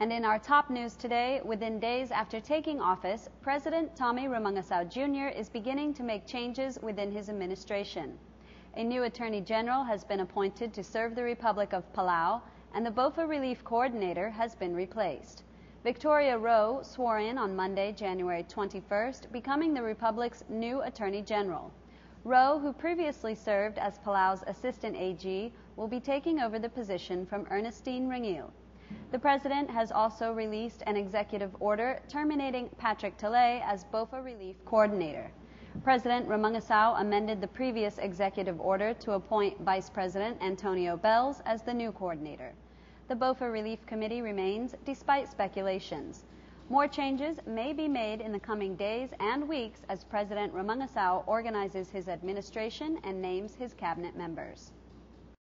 And in our top news today, within days after taking office, President Tommy Remengesau Jr. is beginning to make changes within his administration. A new Attorney General has been appointed to serve the Republic of Palau, and the Bopha relief coordinator has been replaced. Victoria Roe swore in on Monday, January 21st, becoming the Republic's new Attorney General. Roe, who previously served as Palau's Assistant AG, will be taking over the position from Ernestine Rengiil. The president has also released an executive order terminating Patrick Tellei as Bopha Relief Coordinator. President Remengesau amended the previous executive order to appoint Vice President Antonio Bells as the new coordinator. The Bopha Relief Committee remains despite speculations. More changes may be made in the coming days and weeks as President Remengesau organizes his administration and names his cabinet members.